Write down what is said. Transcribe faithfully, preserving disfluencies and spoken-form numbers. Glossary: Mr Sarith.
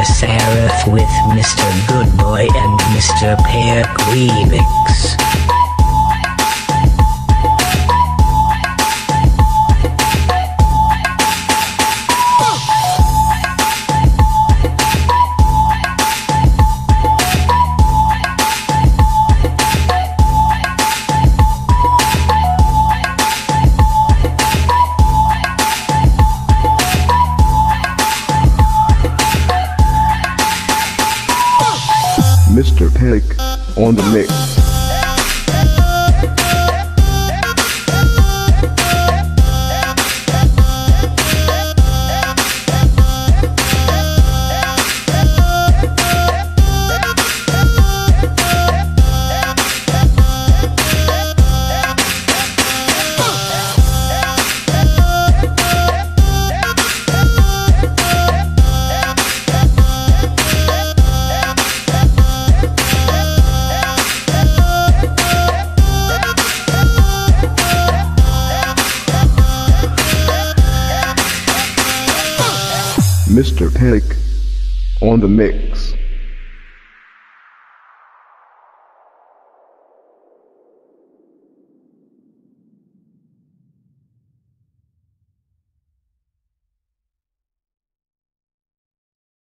Mister Sarith with Mister Good Boy and Mister Pear Remix. Mister Peck on the mix. Mister Peck on the mix.